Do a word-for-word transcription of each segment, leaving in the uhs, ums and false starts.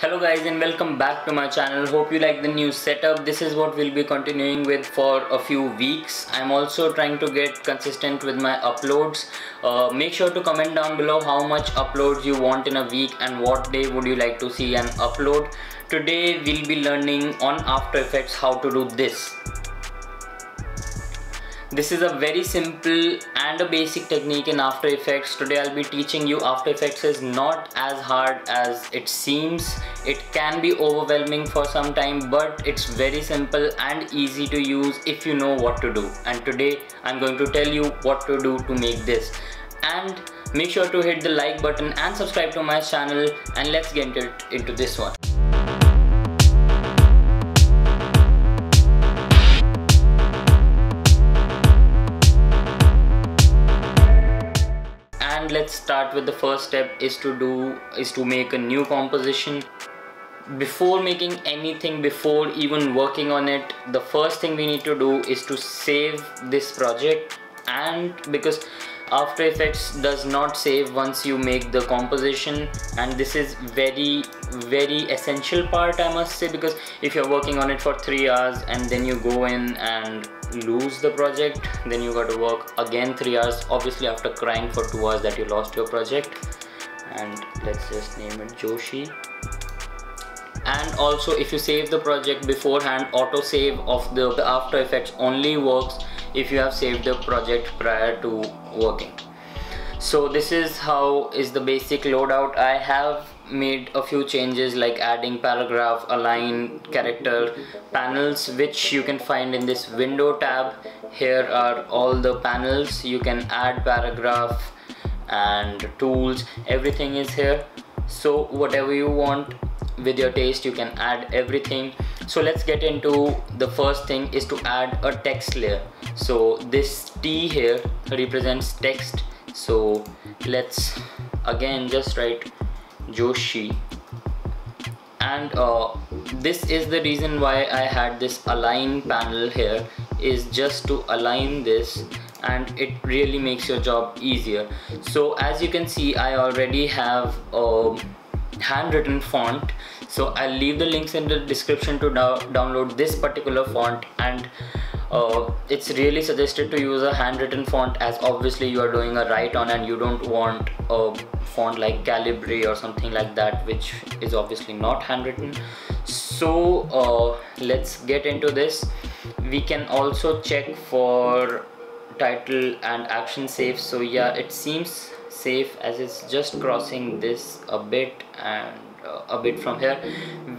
Hello guys and welcome back to my channel. Hope you like the new setup. This is what we'll be continuing with for a few weeks. I'm also trying to get consistent with my uploads. Uh, make sure to comment down below how much uploads you want in a week and what day would you like to see an upload. Today we'll be learning on After Effects how to do this. This is a very simple and a basic technique in After Effects. Today I'll be teaching you. After Effects is not as hard as it seems. It can be overwhelming for some time, but it's very simple and easy to use if you know what to do. And today I'm going to tell you what to do to make this. And make sure to hit the like button and subscribe to my channel, and let's get into this one. Let's start with the first step is to do is to make a new composition. Before making anything, before even working on it, the first thing we need to do is to save this project, and because After Effects does not save once you make the composition, and this is very very essential part, I must say, because if you're working on it for three hours and then you go in and lose the project, then you got to work again three hours, obviously, after crying for two hours that you lost your project. And let's just name it Joshi. And also, if you save the project beforehand, auto save of the After Effects only works if you have saved the project prior to working. So this is how is the basic loadout. I have made a few changes like adding paragraph, align, character, panels, which you can find in this window tab. Here are all the panels. You can add paragraph and tools, everything is here. So whatever you want with your taste, you can add everything. So let's get into the first thing is to add a text layer. So this T here represents text. So let's again just write Joshi. And uh, this is the reason why I had this align panel here, is just to align this, and it really makes your job easier. So as you can see, I already have a handwritten font, so I'll leave the links in the description to do download this particular font. And uh, it's really suggested to use a handwritten font, as obviously you are doing a write on and you don't want a font like Calibri or something like that, which is obviously not handwritten. So uh, let's get into this. We can also check for title and action safe. So yeah, it seems safe as it's just crossing this a bit and uh, a bit from here,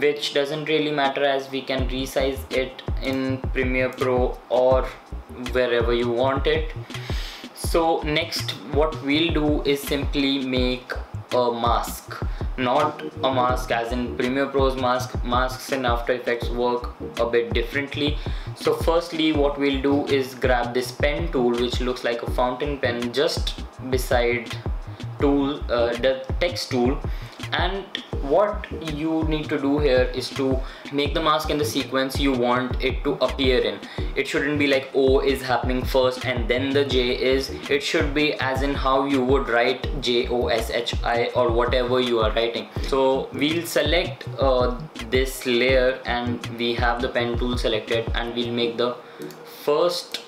which doesn't really matter as we can resize it in Premiere Pro or wherever you want it. So next what we'll do is simply make a mask. Not a mask as in Premiere Pro's mask. Masks in After Effects work a bit differently. So firstly what we'll do is grab this pen tool, which looks like a fountain pen, just beside tool, uh, the text tool. And what you need to do here is to make the mask in the sequence you want it to appear in. It shouldn't be like O is happening first and then the J is. It should be as in how you would write J O S H I or whatever you are writing. So we'll select uh, this layer, and we have the pen tool selected, and we'll make the first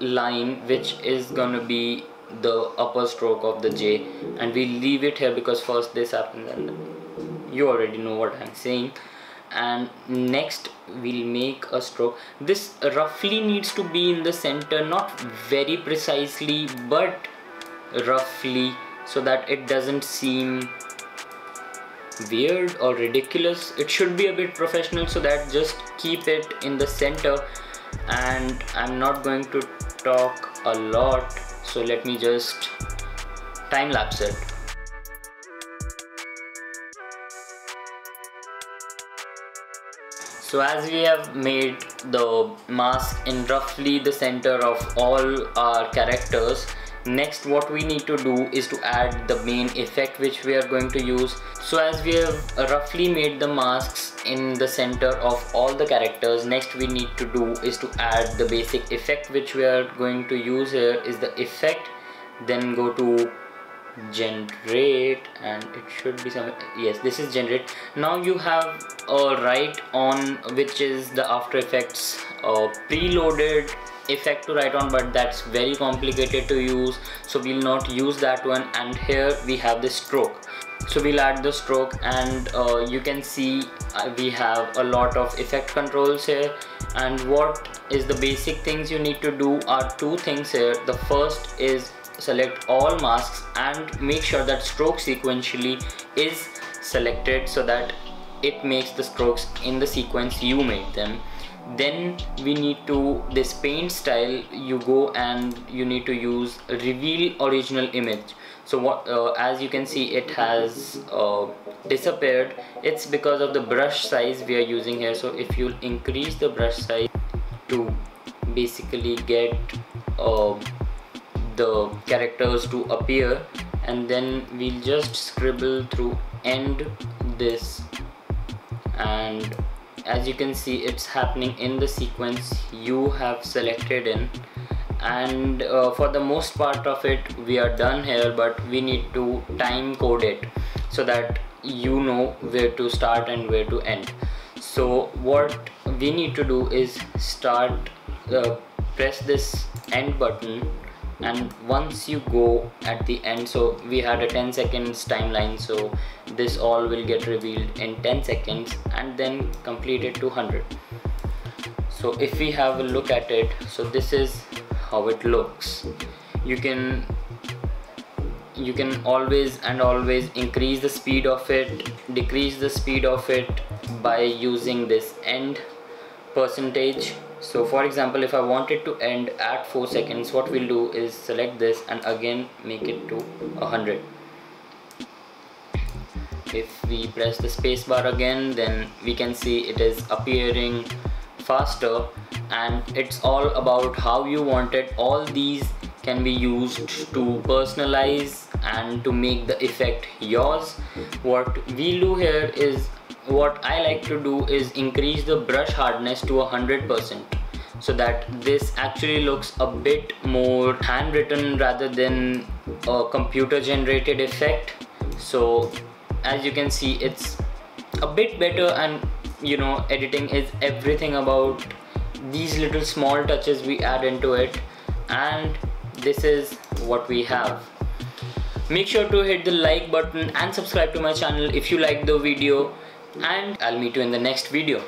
line, which is gonna be the upper stroke of the J, and we leave it here because first this happens and you already know what I'm saying. And next we'll make a stroke. This roughly needs to be in the center, not very precisely but roughly, so that it doesn't seem weird or ridiculous. It should be a bit professional, so that just keep it in the center. And I'm not going to talk a lot, so let me just time lapse it. So as we have made the mask in roughly the center of all our characters, next what we need to do is to add the main effect which we are going to use. So as we have roughly made the masks in the center of all the characters, next we need to do is to add the basic effect which we are going to use. Here is the effect, then go to generate, and it should be some, yes, this is generate. Now you have a write on, which is the After Effects uh, preloaded effect to write on, but that's very complicated to use, so we'll not use that one. And here we have the stroke, so we'll add the stroke, and uh, you can see we have a lot of effect controls here. And what is the basic things you need to do are two things here. The first is select all masks and make sure that stroke sequentially is selected so that it makes the strokes in the sequence you made them. Then we need to, this paint style, you go and you need to use reveal original image. So what uh, as you can see, it has uh, disappeared. It's because of the brush size we are using here. So if you'll increase the brush size to basically get uh, the characters to appear, and then we'll just scribble through end this, and as you can see, it's happening in the sequence you have selected in. And uh, for the most part of it we are done here, but we need to time code it so that you know where to start and where to end. So what we need to do is start, uh, press this end button, and once you go at the end, so we had a ten seconds timeline, so this all will get revealed in ten seconds, and then complete it to one hundred. So if we have a look at it, so this is how it looks. You can you can always and always increase the speed of it, decrease the speed of it by using this end percentage. So for example, if I wanted to end at four seconds, what we'll do is select this and again make it to one hundred. If we press the spacebar again, then we can see it is appearing faster, and it's all about how you want it. All these can be used to personalize and to make the effect yours. What we do here is, what I like to do is increase the brush hardness to one hundred percent, so that this actually looks a bit more handwritten rather than a computer generated effect. So as you can see, it's a bit better, and you know, editing is everything about these little small touches we add into it, and this is what we have. Make sure to hit the like button and subscribe to my channel if you like the video, and I'll meet you in the next video.